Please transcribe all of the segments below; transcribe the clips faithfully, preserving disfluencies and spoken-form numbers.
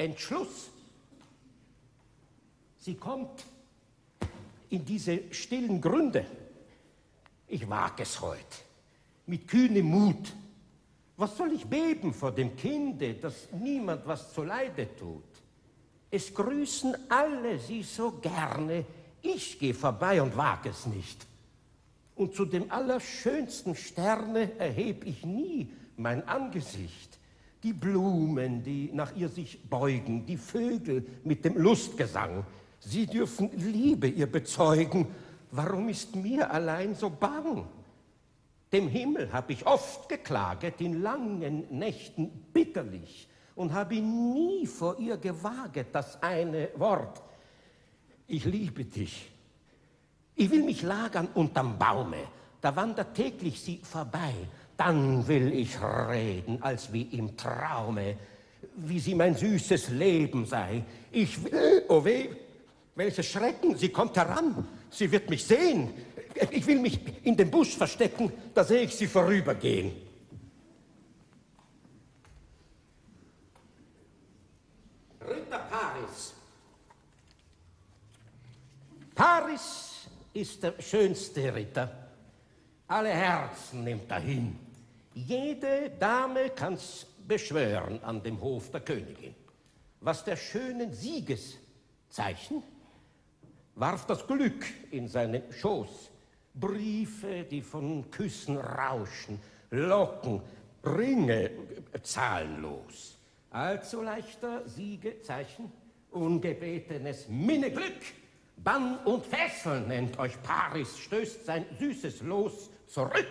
Entschluss. Sie kommt in diese stillen Gründe. Ich wag es heute, mit kühnem Mut. Was soll ich beben vor dem Kinde, dass niemand was zuleide tut? Es grüßen alle sie so gerne, ich geh vorbei und wag es nicht. Und zu dem allerschönsten Sterne erheb ich nie mein Angesicht. Die Blumen, die nach ihr sich beugen, die Vögel mit dem Lustgesang, sie dürfen Liebe ihr bezeugen. Warum ist mir allein so bang? Dem Himmel hab ich oft geklaget, in langen Nächten bitterlich, und hab ihn nie vor ihr gewaget, das eine Wort. Ich liebe dich. Ich will mich lagern unterm Baume, da wandert täglich sie vorbei. Dann will ich reden, als wie im Traume, wie sie mein süßes Leben sei. Ich will, oh weh, welches Schrecken, sie kommt heran, sie wird mich sehen. Ich will mich in den Busch verstecken, da sehe ich sie vorübergehen. Ritter Paris. Paris ist der schönste Ritter. Alle Herzen nimmt er hin. Jede Dame kann's beschwören an dem Hof der Königin. Was der schönen Siegeszeichen warf das Glück in seinen Schoß. Briefe, die von Küssen rauschen, Locken, Ringe zahlenlos. Allzu leichter Siegezeichen, ungebetenes Minneglück. Bann und Fesseln nennt euch Paris, stößt sein süßes Los zurück.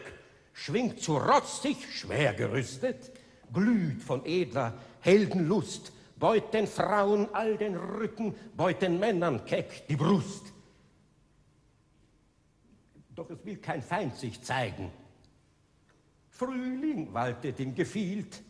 Schwingt zu rotzig, schwer gerüstet, glüht von edler Heldenlust. Beut den Frauen all den Rücken, beut den Männern keck die Brust. Doch es will kein Feind sich zeigen. Frühling waltet im Gefild,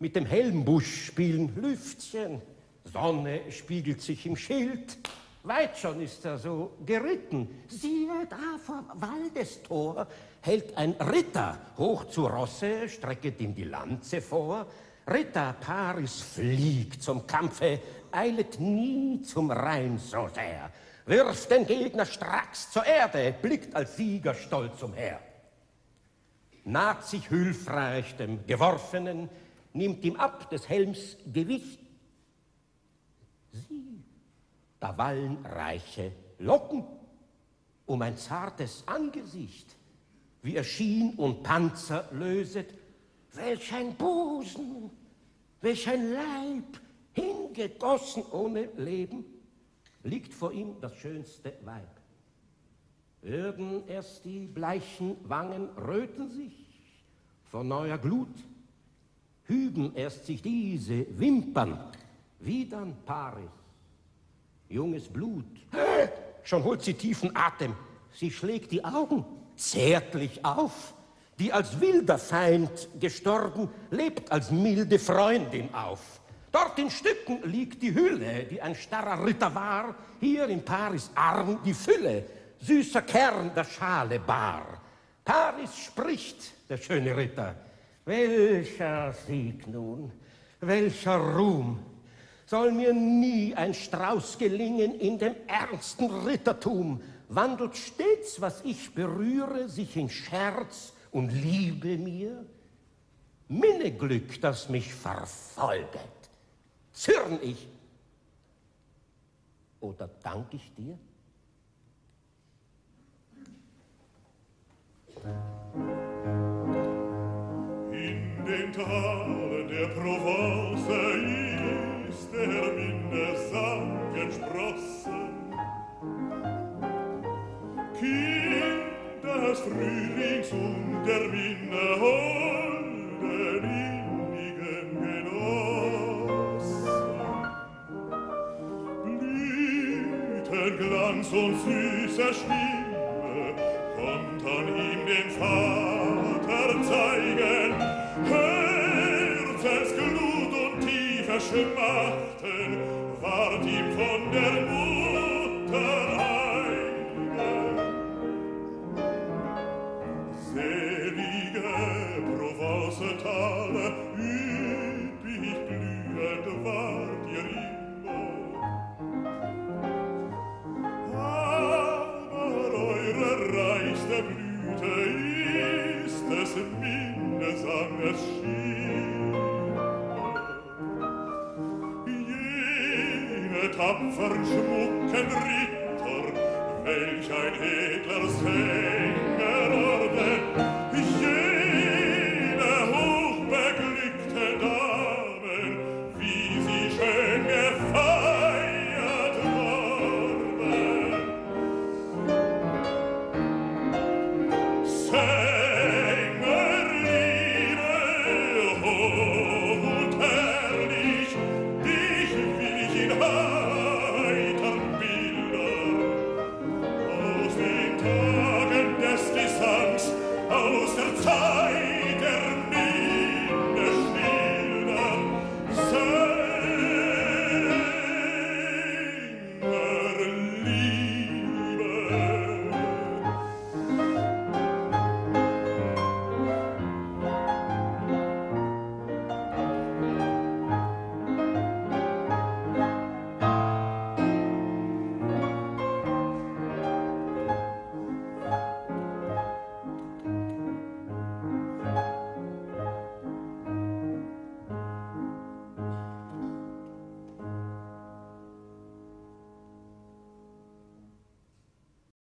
mit dem Helmbusch spielen Lüftchen, Sonne spiegelt sich im Schild, weit schon ist er so geritten. Siehe da vor Waldestor, hält ein Ritter hoch zu Rosse, strecket ihm die Lanze vor. Ritter Paris fliegt zum Kampfe, eilet nie zum Rhein so sehr. Wirft den Gegner stracks zur Erde, blickt als Sieger stolz umher. Naht sich hülfreich dem Geworfenen, nimmt ihm ab des Helms Gewicht. Sieh, da wallen reiche Locken um ein zartes Angesicht, wie er Schien und Panzer löset. Welch ein Busen, welch ein Leib, hingegossen ohne Leben, liegt vor ihm das schönste Weib. Würden erst die bleichen Wangen röten sich vor neuer Glut, hüben erst sich diese Wimpern, wie dann Paris, junges Blut. Schon holt sie tiefen Atem, sie schlägt die Augen zärtlich auf, die als wilder Feind gestorben, lebt als milde Freundin auf. Dort in Stücken liegt die Hülle, die ein starrer Ritter war, hier in Paris' Arm die Fülle, süßer Kern der Schale bar. Paris spricht, der schöne Ritter, welcher Sieg nun, welcher Ruhm, soll mir nie ein Strauß gelingen in dem ernsten Rittertum, wandelt stets, was ich berühre, sich in Scherz und Liebe mir, Minneglück, das mich verfolget, zürn ich oder dank ich dir? In den Talen der Provence ist der Minnesang entsprossen. Des Frühlings und der Winde holden innigen Genoss. Blütenglanz und süße Stimme kommt an ihm dem Vater zeigen. Herzensglut und tiefe Schmachten ward ihm von der Mutter an. Tale üppig blühend war dir Jene tapfern, schmucken Ritter, welch ein edler Sänger,